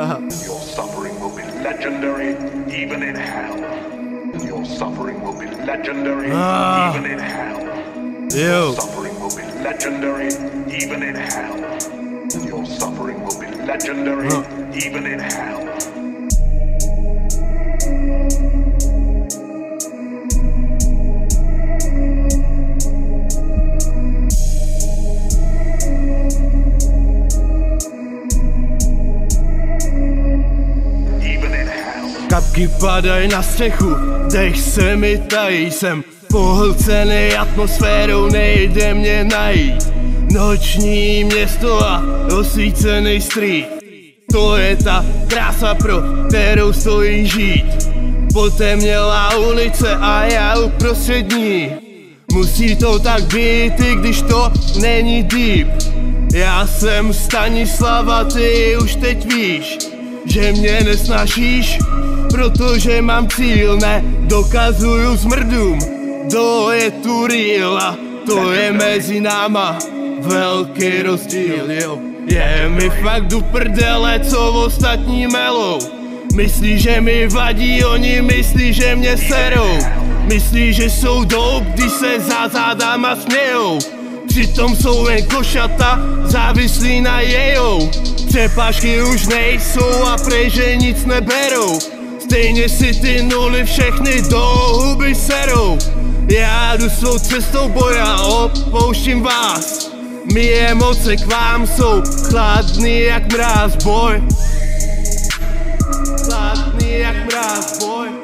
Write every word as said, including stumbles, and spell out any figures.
Your suffering will be legendary, even in hell. Your suffering will be legendary, uh, even in hell. Your suffering will be legendary, even in hell. Your suffering will be legendary, uh. even in hell. Kapky padají na střechu, dech se mi tají, jsem pohlcený atmosférou, nejde mě najít. Noční město a osvícený street, to je ta krása, pro kterou stojí žít. Potemnělá ulice a já uprostřed ní. Musí to tak být, i když to není deep. Já jsem Stanislava, ty už teď víš, že mě nesnášíš, protože mám cíl, ne dokazuju zmrdům, to je tu real a to je mezi náma velký rozdíl, jo. Je mi fakt du prdele, co ostatní melou. Myslí, že mi vadí, oni myslí, že mě serou. Myslí, že jsou dope, když se za zádama smějou. Přitom jsou jen košata, závislí na jejou. Přepážky už nejsou a prej, že nic neberou. Stejně si ty nuly všechny do huby serou. Já jdu svou cestou boja, opouštím vás. Mí emoce k vám jsou chladný jak mráz, boj. Chladný jak mráz, boj.